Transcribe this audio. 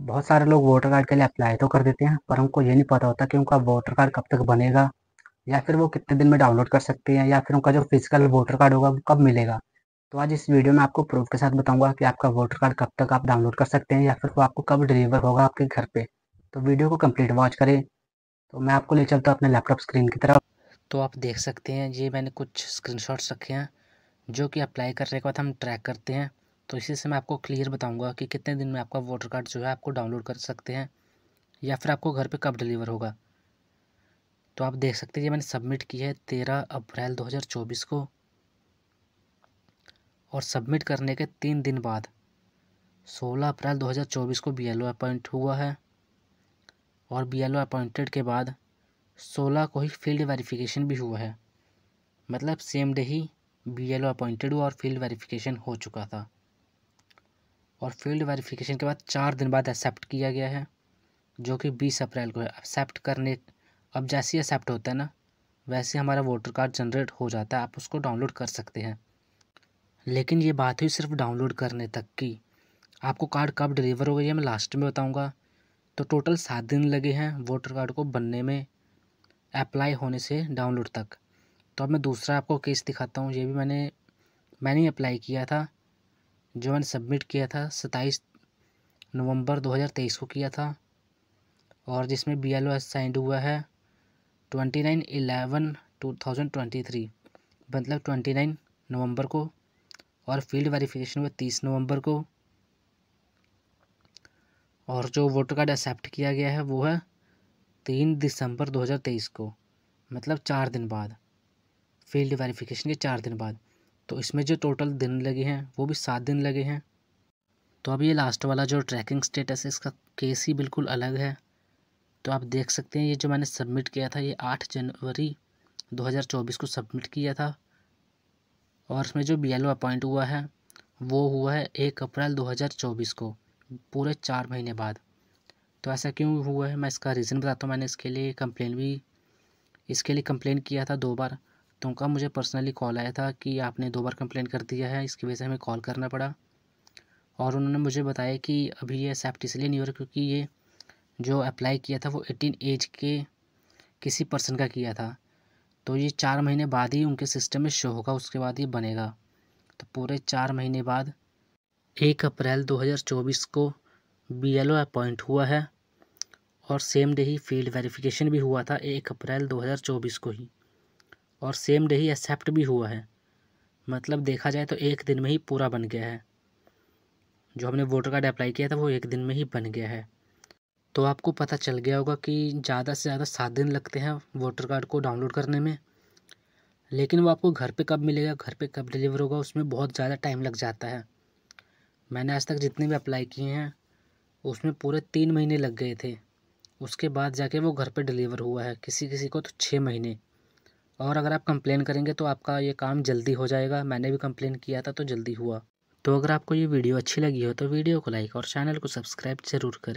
बहुत सारे लोग वोटर कार्ड के लिए अप्लाई तो कर देते हैं, पर उनको ये नहीं पता होता कि उनका वोटर कार्ड कब तक बनेगा, या फिर वो कितने दिन में डाउनलोड कर सकते हैं, या फिर उनका जो फिजिकल वोटर कार्ड होगा वो कब मिलेगा। तो आज इस वीडियो में आपको प्रूफ के साथ बताऊंगा कि आपका वोटर कार्ड कब तक आप डाउनलोड कर सकते हैं, या फिर वो आपको कब डिलीवर होगा आपके घर पर। तो वीडियो को कम्प्लीट वॉच करें। तो मैं आपको ले चलता हूँ अपने लैपटॉप स्क्रीन की तरफ। तो आप देख सकते हैं, ये मैंने कुछ स्क्रीनशॉट्स रखे हैं जो कि अप्लाई करने के बाद हम ट्रैक करते हैं। तो इसी से मैं आपको क्लियर बताऊंगा कि कितने दिन में आपका वोटर कार्ड जो है आपको डाउनलोड कर सकते हैं, या फिर आपको घर पे कब डिलीवर होगा। तो आप देख सकते हैं ये मैंने सबमिट की है 13 अप्रैल 2024 को, और सबमिट करने के 3 दिन बाद 16 अप्रैल 2024 को BLO अपॉइंट हुआ है, और BLO अपॉइंटेड के बाद 16 को ही फील्ड वेरिफिकेशन भी हुआ है। मतलब सेम डे ही BLO अपॉइंटेड हुआ और फील्ड वेरिफिकेशन हो चुका था, और फील्ड वेरिफिकेशन के बाद 4 दिन बाद एक्सेप्ट किया गया है, जो कि 20 अप्रैल को है। एक्सेप्ट करने अब जैसे ही एक्सेप्ट होता है ना, वैसे हमारा वोटर कार्ड जनरेट हो जाता है, आप उसको डाउनलोड कर सकते हैं। लेकिन ये बात हुई सिर्फ डाउनलोड करने तक की, आपको कार्ड कब डिलीवर होगा ये मैं लास्ट में बताऊँगा। तो टोटल 7 दिन लगे हैं वोटर कार्ड को बनने में, अप्लाई होने से डाउनलोड तक। तो अब मैं दूसरा आपको केस दिखाता हूँ। ये भी मैंने अप्लाई किया था, जो मैंने सबमिट किया था 27 नवंबर 2023 को किया था, और जिसमें BLO साइंड हुआ है 29/11/2023, मतलब 29 नवंबर को, और फील्ड वेरिफिकेशन हुआ 30 नवंबर को, और जो वोटर कार्ड एक्सेप्ट किया गया है वो है 3 दिसंबर 2023 को, मतलब 4 दिन बाद, फील्ड वेरिफिकेशन के 4 दिन बाद। तो इसमें जो टोटल दिन लगे हैं वो भी 7 दिन लगे हैं। तो अब ये लास्ट वाला जो ट्रैकिंग स्टेटस है, इसका केस ही बिल्कुल अलग है। तो आप देख सकते हैं, ये जो मैंने सबमिट किया था ये 8 जनवरी 2024 को सबमिट किया था, और इसमें जो BLO अपॉइंट हुआ है वो हुआ है 1 अप्रैल 2024 को, पूरे 4 महीने बाद। तो ऐसा क्यों हुआ है मैं इसका रीज़न बताता हूँ। मैंने इसके लिए कंप्लेन किया था 2 बार। तो उनका मुझे पर्सनली कॉल आया था कि आपने 2 बार कंप्लेन कर दिया है, इसकी वजह से हमें कॉल करना पड़ा। और उन्होंने मुझे बताया कि अभी ये एक्सेप्ट इसलिए नहीं हो रहा क्योंकि ये जो अप्लाई किया था वो 18 एज के किसी पर्सन का किया था, तो ये 4 महीने बाद ही उनके सिस्टम में शो होगा, उसके बाद ये बनेगा। तो पूरे 4 महीने बाद 1 अप्रैल 2024 को BLO अपॉइंट हुआ है, और सेम डे ही फील्ड वेरिफिकेशन भी हुआ था 1 अप्रैल 2024 को ही, और सेम डे ही एक्सेप्ट भी हुआ है। मतलब देखा जाए तो 1 दिन में ही पूरा बन गया है, जो हमने वोटर कार्ड अप्लाई किया था वो 1 दिन में ही बन गया है। तो आपको पता चल गया होगा कि ज़्यादा से ज़्यादा 7 दिन लगते हैं वोटर कार्ड को डाउनलोड करने में, लेकिन वो आपको घर पे कब मिलेगा, घर पे कब डिलीवर होगा, उसमें बहुत ज़्यादा टाइम लग जाता है। मैंने आज तक जितने भी अप्लाई किए हैं उसमें पूरे 3 महीने लग गए थे, उसके बाद जाके वो घर पर डिलीवर हुआ है, किसी किसी को तो 6 महीने। और अगर आप कंप्लेन करेंगे तो आपका ये काम जल्दी हो जाएगा, मैंने भी कंप्लेन किया था तो जल्दी हुआ। तो अगर आपको ये वीडियो अच्छी लगी हो तो वीडियो को लाइक और चैनल को सब्सक्राइब ज़रूर करें।